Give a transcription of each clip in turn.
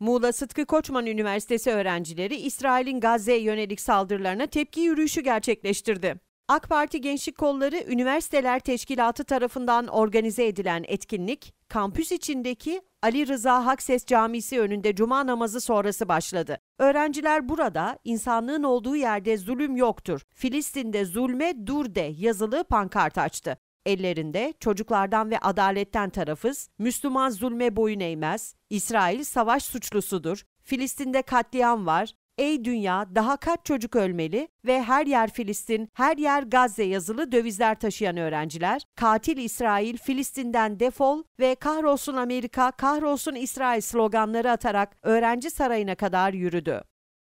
Muğla Sıtkı Koçman Üniversitesi öğrencileri İsrail'in Gazze'ye yönelik saldırılarına tepki yürüyüşü gerçekleştirdi. AK Parti Gençlik Kolları Üniversiteler Teşkilatı tarafından organize edilen etkinlik, kampüs içindeki Ali Rıza Hakses Camisi önünde cuma namazı sonrası başladı. Öğrenciler burada insanlığın olduğu yerde zulüm yoktur, Filistin'de zulme dur de yazılı pankart açtı. Ellerinde çocuklardan ve adaletten tarafız, Müslüman zulme boyun eğmez, İsrail savaş suçlusudur, Filistin'de katliam var, ey dünya daha kaç çocuk ölmeli ve her yer Filistin, her yer Gazze yazılı dövizler taşıyan öğrenciler, katil İsrail Filistin'den defol ve kahrolsun Amerika, kahrolsun İsrail sloganları atarak öğrenci sarayına kadar yürüdü.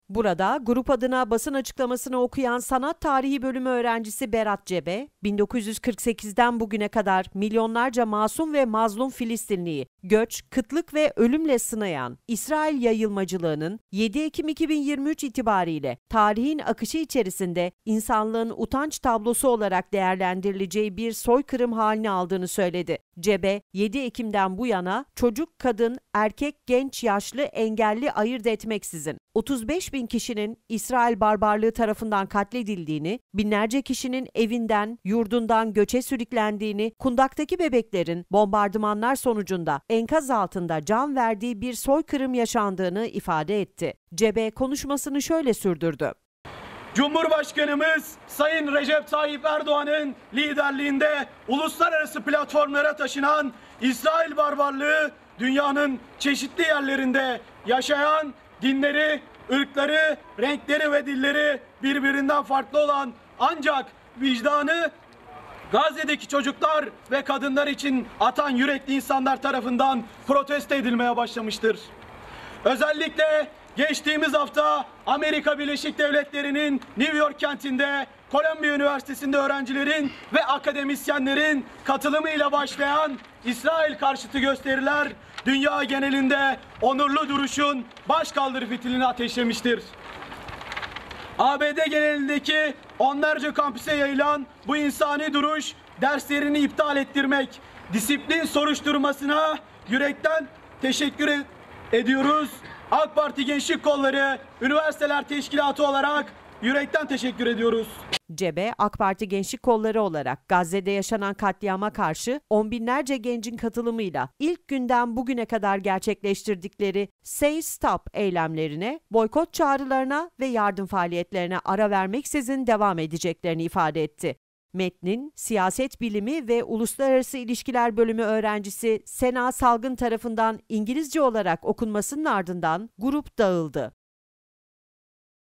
Burada grup adına basın açıklamasını okuyan sanat tarihi bölümü öğrencisi Berat Cebe, 1948'den bugüne kadar milyonlarca masum ve mazlum Filistinliyi, göç, kıtlık ve ölümle sınayan İsrail yayılmacılığının 7 Ekim 2023 itibariyle tarihin akışı içerisinde insanlığın utanç tablosu olarak değerlendirileceği bir soykırım halini aldığını söyledi. Cebe, 7 Ekim'den bu yana çocuk, kadın, erkek, genç, yaşlı, engelli ayırt etmeksizin 35.000 kişinin İsrail barbarlığı tarafından katledildiğini, binlerce kişinin evinden, yurdundan göçe sürüklendiğini, kundaktaki bebeklerin bombardımanlar sonucunda enkaz altında can verdiği bir soykırım yaşandığını ifade etti. Cebe konuşmasını şöyle sürdürdü. Cumhurbaşkanımız Sayın Recep Tayyip Erdoğan'ın liderliğinde uluslararası platformlara taşınan İsrail barbarlığı dünyanın çeşitli yerlerinde yaşayan dinleri, ırkları, renkleri ve dilleri birbirinden farklı olan ancak vicdanı Gazze'deki çocuklar ve kadınlar için atan yürekli insanlar tarafından protesto edilmeye başlamıştır. Özellikle geçtiğimiz hafta Amerika Birleşik Devletleri'nin New York kentinde Columbia Üniversitesi'nde öğrencilerin ve akademisyenlerin katılımıyla başlayan İsrail karşıtı gösteriler dünya genelinde onurlu duruşun başkaldırı fitilini ateşlemiştir. ABD genelindeki onlarca kampüse yayılan bu insani duruş derslerini iptal ettirmek, disiplin soruşturmasına yürekten teşekkür ediyoruz. AK Parti Gençlik Kolları Üniversiteler Teşkilatı olarak yürekten teşekkür ediyoruz. Cebe, AK Parti Gençlik Kolları olarak Gazze'de yaşanan katliama karşı on binlerce gencin katılımıyla ilk günden bugüne kadar gerçekleştirdikleri Say Stop eylemlerine, boykot çağrılarına ve yardım faaliyetlerine ara vermeksizin devam edeceklerini ifade etti. Metnin Siyaset Bilimi ve Uluslararası İlişkiler Bölümü öğrencisi Sena Salgın tarafından İngilizce olarak okunmasının ardından grup dağıldı.